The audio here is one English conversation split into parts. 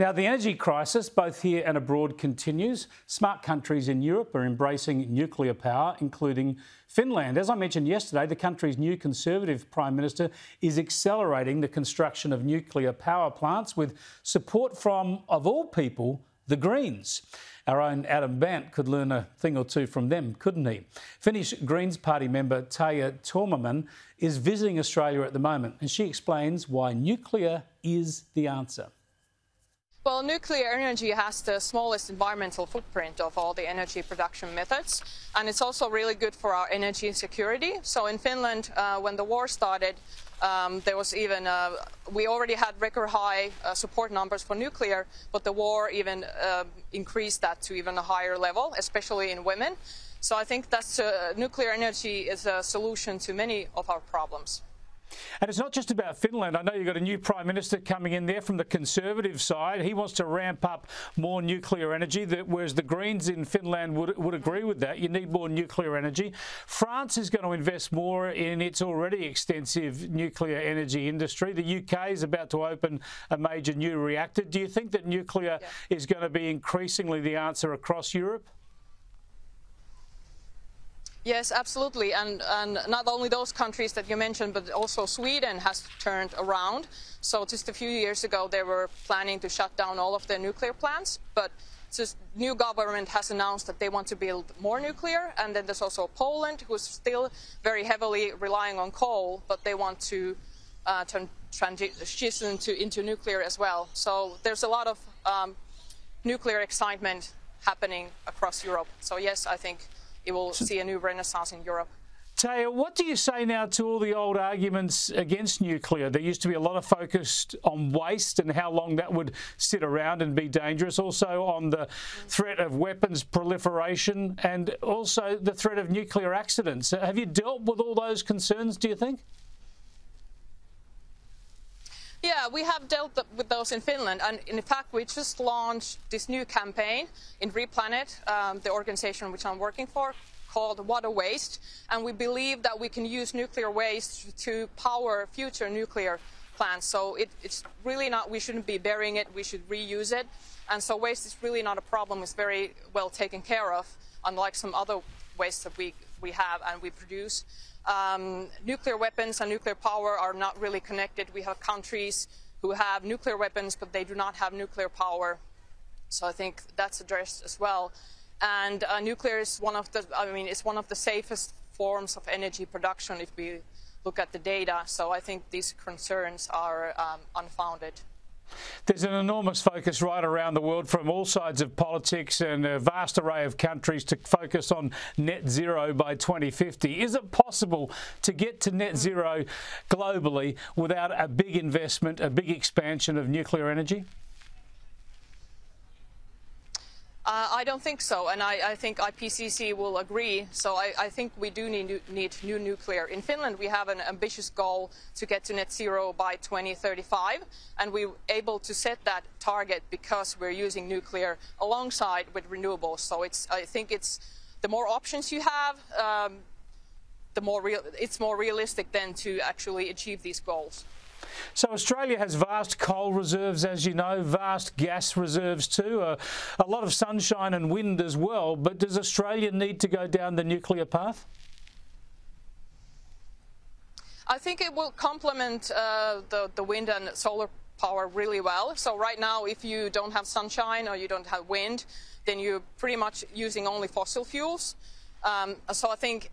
Now, the energy crisis, both here and abroad, continues. Smart countries in Europe are embracing nuclear power, including Finland. As I mentioned yesterday, the country's new Conservative Prime Minister is accelerating the construction of nuclear power plants with support from, of all people, the Greens. Our own Adam Bandt could learn a thing or two from them, couldn't he? Finnish Greens Party member Tea Törmänen is visiting Australia at the moment, and she explains why nuclear is the answer. Well, nuclear energy has the smallest environmental footprint of all the energy production methods, and it's also really good for our energy security. So in Finland, when the war started, there was even, we already had record high support numbers for nuclear, but the war even increased that to even a higher level, especially in women. So I think that's, nuclear energy is a solution to many of our problems. And it's not just about Finland. I know you've got a new Prime Minister coming in there from the Conservative side. He wants to ramp up more nuclear energy, whereas the Greens in Finland would agree with that. You need more nuclear energy. France is going to invest more in its already extensive nuclear energy industry. The UK is about to open a major new reactor. Do you think that nuclear is going to be increasingly the answer across Europe? Yes, absolutely, and not only those countries that you mentioned, but also Sweden has turned around. So just a few years ago, they were planning to shut down all of their nuclear plants, but just new government has announced that they want to build more nuclear, and then there's also Poland, who's still very heavily relying on coal, but they want to transition into nuclear as well. So there's a lot of nuclear excitement happening across Europe. So yes, I think it will see a new renaissance in Europe. Tea, what do you say now to all the old arguments against nuclear? There used to be a lot of focus on waste and how long that would sit around and be dangerous, also on the threat of weapons proliferation and also the threat of nuclear accidents. Have you dealt with all those concerns, do you think? Yeah, we have dealt with those in Finland, and in fact we just launched this new campaign in Replanet, the organization which I'm working for, called What a Waste, and we believe that we can use nuclear waste to power future nuclear plants. So it's really not, we shouldn't be burying it, we should reuse it, and so waste is really not a problem, it's very well taken care of, unlike some other waste that we have and we produce. Nuclear weapons and nuclear power are not really connected. We have countries who have nuclear weapons, but they do not have nuclear power. So I think that's addressed as well. And nuclear is one of the, it's one of the safest forms of energy production if we look at the data. So I think these concerns are unfounded. There's an enormous focus right around the world from all sides of politics and a vast array of countries to focus on net zero by 2050. Is it possible to get to net zero globally without a big investment, a big expansion of nuclear energy? I don't think so, and I think IPCC will agree, so I think we do need new nuclear. In Finland we have an ambitious goal to get to net zero by 2035, and we're able to set that target because we're using nuclear alongside with renewables. So it's, I think it's, the more options you have, the more it's more realistic then to actually achieve these goals. So Australia has vast coal reserves, as you know, vast gas reserves too, a lot of sunshine and wind as well, but does Australia need to go down the nuclear path? I think it will complement the wind and solar power really well. So right now, if you don't have sunshine or you don't have wind, then you're pretty much using only fossil fuels. So I think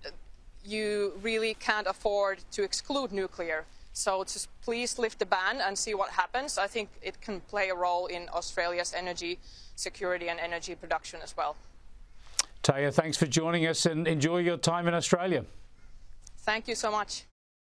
you really can't afford to exclude nuclear. So just please lift the ban and see what happens. I think it can play a role in Australia's energy security and energy production as well. Tea, thanks for joining us and enjoy your time in Australia. Thank you so much.